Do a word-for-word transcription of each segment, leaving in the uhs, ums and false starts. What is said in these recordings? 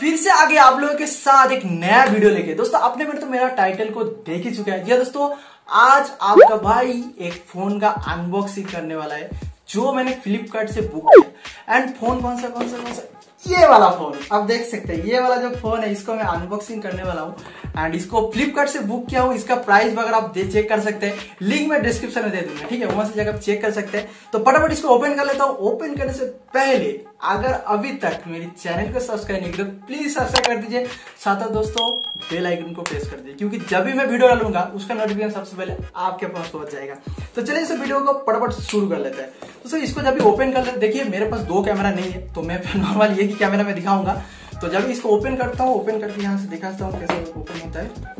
फिर से आगे आप लोगों के साथ एक नया वीडियो लेके। दोस्तों आपने मेरे तो मेरा टाइटल को देख ही चुका है। जी दोस्तों, आज आपका भाई एक फोन का अनबॉक्सिंग करने वाला है जो मैंने फ्लिपकार्ट से बुक किया। एंड फोन कौन सा कौन सा कौन सा ये वाला फोन आप देख सकते हैं, ये वाला जो फोन है इसको मैं अनबॉक्सिंग करने वाला हूँ। एंड इसको फ्लिपकार्ट से बुक किया हूँ। इसका प्राइस वगैरह आप चेक कर सकते हैं, लिंक मैं डिस्क्रिप्शन में दे दूंगा, ठीक है, वहां से जाकर चेक कर सकते हैं। तो फटाफट इसको ओपन कर लेता हूँ। ओपन करने से पहले अगर अभी तक मेरे चैनल को सब्सक्राइब नहीं किया तो प्लीज सब्सक्राइब कर दीजिए, साथ ही दोस्तों बेल आइकन को प्रेस कर दीजिए क्योंकि जब भी मैं वीडियो डालूंगा उसका नोटिफिकेशन सबसे पहले आपके पास पहुंच जाएगा। तो चलिए इस वीडियो को फटाफट शुरू कर लेते हैं। तो सर इसको जब भी ओपन कर लेते हैं, देखिए मेरे पास दो कैमरा नहीं है तो मैं नॉर्मल एक ही कैमरा में दिखाऊंगा। तो जब इसको ओपन करता हूँ, ओपन करके यहाँ से दिखाता हूँ कैसे ओपन होता है।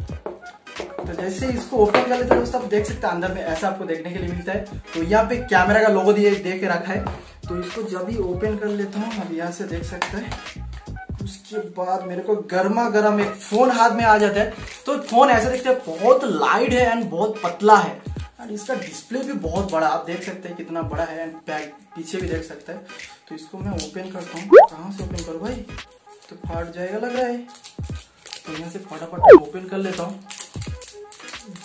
तो जैसे इसको ओपन कर लेते हैं दोस्तों, आप देख सकते हैं अंदर में ऐसा आपको देखने के लिए मिलता है। तो यहाँ पे कैमरा का लोगो दिए दे के रखा है। तो इसको जब भी ओपन कर लेता हूँ, अब यहाँ से देख सकते हैं। उसके बाद मेरे को गर्मा गर्म एक फोन हाथ में आ जाता है। तो फोन ऐसा देखते हैं बहुत लाइट है एंड बहुत पतला है एंड इसका डिस्प्ले भी बहुत बड़ा, आप देख सकते हैं कितना बड़ा है। एंड बैक पीछे भी देख सकते हैं। तो इसको मैं ओपन करता हूँ, कहाँ से ओपन करूँ भाई, तो फाट जाएगा लग रहा है। तो यहाँ से फटाफट ओपन कर लेता हूँ।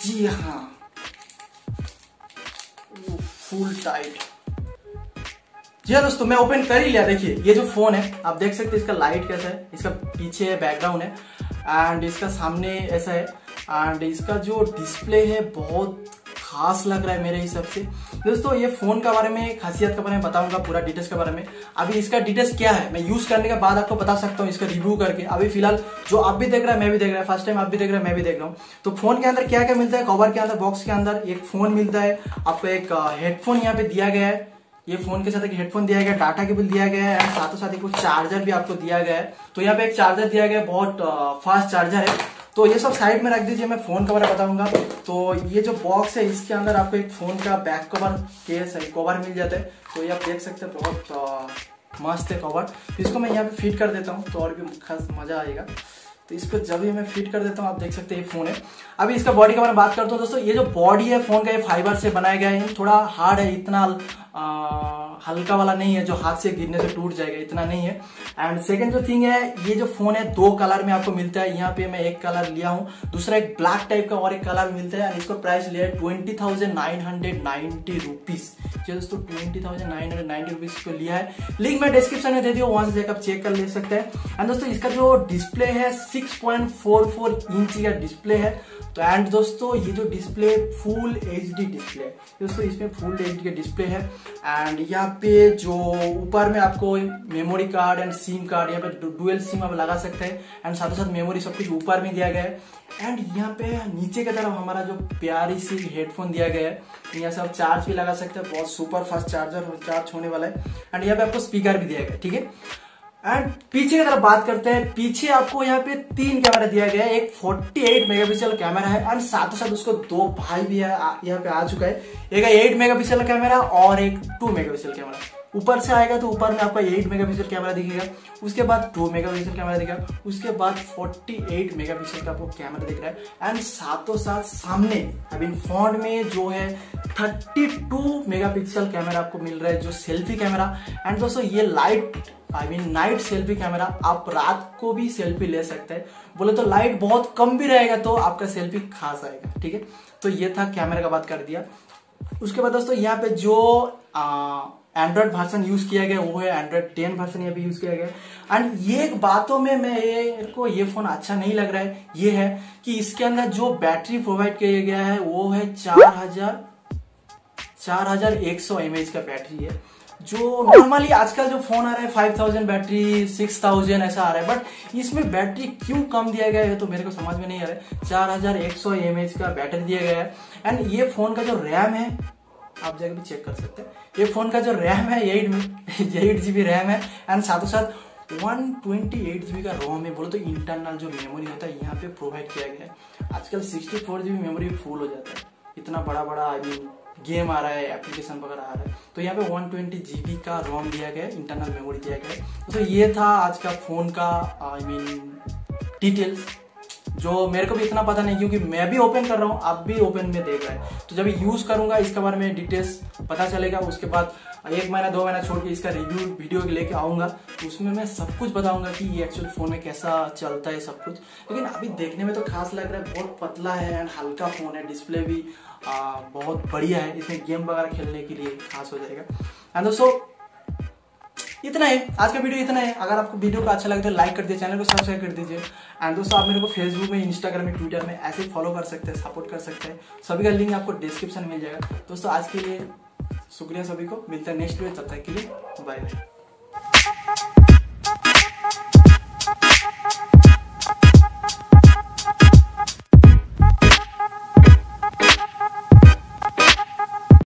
जी हाँ, फुल टाइट। जी हाँ दोस्तों, मैं ओपन कर ही लिया। देखिए ये जो फोन है आप देख सकते हैं इसका लाइट कैसा है, इसका पीछे है बैकग्राउंड है एंड इसका सामने ऐसा है। एंड इसका जो डिस्प्ले है बहुत खास लग रहा है मेरे हिसाब से। दोस्तों ये फोन के बारे में, खासियत के बारे में बताऊंगा, पूरा डिटेल्स के बारे में। अभी इसका डिटेल्स क्या है मैं यूज करने के बाद आपको बता सकता हूँ, इसका रिव्यू करके। अभी फिलहाल जो आप भी देख रहे हैं मैं भी देख रहा है, फर्स्ट टाइम आप भी देख रहे हैं मैं भी देख रहा हूँ। तो फोन के अंदर क्या क्या मिलता है, कवर के अंदर, बॉक्स के अंदर एक फोन मिलता है आपको, एक हेडफोन यहाँ पे दिया गया है, ये फोन के साथ एक हेडफोन दिया गया, डाटा केबल दिया गया है एंड साथों साथ एक चार्जर भी आपको दिया गया है। तो यहाँ पे एक चार्जर दिया गया है, बहुत फास्ट चार्जर है। तो ये सब साइड में रख दीजिए, मैं फोन कवर बताऊंगा। तो ये जो बॉक्स है इसके अंदर आपको एक फोन का बैक कवर, केस है, कवर मिल जाता है। तो ये आप देख सकते हैं बहुत मस्त है कवर। तो इसको मैं यहाँ पे फिट कर देता हूँ तो और भी खास मजा आएगा। तो इसको जब भी मैं फिट कर देता हूँ, आप देख सकते हैं ये फोन है। अभी इसका बॉडी का मैं बात करता हूँ दोस्तों, ये जो बॉडी है फोन का ये फाइबर से बनाया गया है, थोड़ा हार्ड है, इतना आ, हल्का वाला नहीं है जो हाथ से गिरने से टूट जाएगा, इतना नहीं है। एंड सेकंड जो थिंग है, ये जो फोन है दो कलर में आपको मिलता है। यहाँ पे मैं एक कलर लिया हूँ, दूसरा एक ब्लैक टाइप का और एक कलर मिलता है। इसका प्राइस लिया है twenty thousand nine hundred ninety rupees. चलिए दोस्तों twenty thousand nine hundred ninety rupees को लिया है, लिंक मैं डिस्क्रिप्शन में दे दी हूँ, वहां से आप चेक कर ले सकते हैं। एंड दोस्तों इसका जो डिस्प्ले है six point four four inch का डिस्प्ले है। तो एंड दोस्तों ये जो डिस्प्ले फुल एचडी डिस्प्ले है दोस्तों, इसमें फुल एचडी का डिस्प्ले है। एंड यहाँ पे जो ऊपर में आपको memory card and SIM card, यहाँ पे डुअल सिम आप लगा सकते हैं एंड साथ साथ मेमोरी सब कुछ ऊपर में दिया गया है। एंड यहाँ पे नीचे की तरफ हमारा जो प्यारी सी हेडफोन दिया गया है, यहाँ से आप चार्ज भी लगा सकते हैं, बहुत सुपर फास्ट चार्जर चार्ज होने वाला है। एंड यहाँ पे आपको स्पीकर भी दिया गया है, ठीक है। एंड पीछे की तरफ बात करते हैं, पीछे आपको यहाँ पे तीन कैमरा दिया गया है, एक अड़तालीस मेगापिक्सल कैमरा है एंड साथ साथ उसको दो भाई भी यहाँ पे आ चुका है, एक आठ मेगापिक्सल कैमरा और एक दो मेगापिक्सल कैमरा। ऊपर से आएगा तो ऊपर में आपका आठ मेगापिक्सल कैमरा दिखेगा, उसके बाद दो मेगापिक्सल कैमरा दिखेगा, उसके बाद अड़तालीस मेगापिक्सल का आपको कैमरा दिख रहा है। एंड साथों साथ सामने अभी फ्रंट में जो है बत्तीस मेगापिक्सल कैमरा आपको मिल रहा है, जो सेल्फी कैमरा। एंड दोस्तों ये light I mean night selfie camera, आप रात को भी सेल्फी ले सकते हैं, बोले तो लाइट बहुत कम भी रहेगा तो आपका सेल्फी खास आएगा, ठीक है। तो ये था कैमरा का बात कर दिया। उसके बाद दोस्तों यहाँ पे जो एंड्रॉयड वर्जन यूज किया गया वो है एंड्रॉयड टेन वर्जन यहाँ पे यूज किया गया। एंड ये बातों में मैं ये को ये फोन अच्छा नहीं लग रहा है, ये है कि इसके अंदर जो बैटरी प्रोवाइड किया गया है वो है चार हजार चार हजार एक सौ एम एच का बैटरी है, जो नॉर्मली आजकल जो फोन आ रहा है five thousand battery, six thousand ऐसा आ रहा है, बट इसमें बैटरी क्यों कम दिया गया है तो मेरे को समझ में नहीं आ रहा है। चार हजार एक सौ एम एच का बैटरी दिया गया है। एंड ये फोन का जो रैम है आप जाके भी चेक कर सकते हैं, ये फोन का जो रैम है eight eight G B RAM है एंड साथों साथ one twenty eight G B का रोम है, बोलो तो इंटरनल जो मेमोरी होता है यहाँ पे प्रोवाइड किया गया है। आजकल sixty four G B memory भी फुल हो जाता है, इतना बड़ा बड़ा आई मीन गेम आ रहा है, एप्लीकेशन वगैरह आ रहा है। तो यहाँ पे वन ट्वेंटी जी बी का रोम दिया गया है, इंटरनल मेमोरी दिया गया है। तो ये था आज का फोन का आई मीन डिटेल्स जो मेरे को भी इतना पता नहीं, क्योंकि मैं भी ओपन कर रहा हूँ, आप भी ओपन में देख रहे हैं। तो जब यूज़ करूँगा इसके बारे में डिटेल्स पता चलेगा। उसके बाद एक महीना दो महीना छोड़ के इसका रिव्यू वीडियो लेके आऊँगा, तो उसमें मैं सब कुछ बताऊँगा कि ये एक्चुअल फ़ोन में कैसा चलता है सब कुछ। लेकिन अभी देखने में तो खास लग रहा है, बहुत पतला है एंड हल्का फ़ोन है, डिस्प्ले भी आ, बहुत बढ़िया है, इसमें गेम वगैरह खेलने के लिए खास हो जाएगा। एंड दोस्तों इतना है आज का वीडियो, इतना है। अगर आपको वीडियो को अच्छा लगे तो लाइक कर दीजिए, चैनल को सब्सक्राइब कर दीजिए। एंड दोस्तों आप मेरे को फेसबुक में, इंस्टाग्राम में, ट्विटर में ऐसे फॉलो कर सकते हैं, सपोर्ट कर सकते हैं। सभी का लिंक आपको डिस्क्रिप्शन मिल जाएगा। दोस्तों आज के लिए शुक्रिया सभी को, मिलता है नेक्स्ट वीडियो, तब तक के लिए बाय बाय।